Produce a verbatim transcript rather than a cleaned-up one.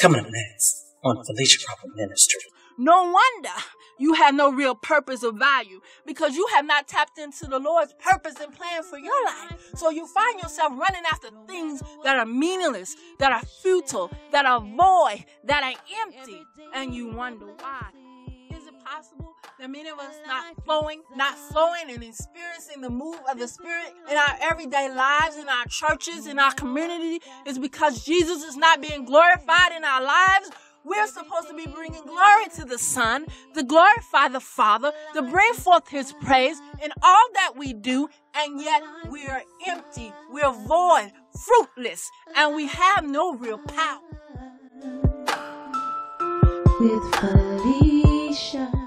Coming up next on Felicia Crawford Ministry. No wonder you have no real purpose or value, because you have not tapped into the Lord's purpose and plan for your life. So you find yourself running after things that are meaningless, that are futile, that are void, that are empty, and you wonder why. Is it possible that many of us not flowing, not flowing and experiencing the move of the Spirit in our everyday lives, in our churches, in our community, is because Jesus is not being glorified in our lives? We're supposed to be bringing glory to the Son, to glorify the Father, to bring forth His praise in all that we do, and yet we are empty, we're void, fruitless, and we have no real power. With Felicia.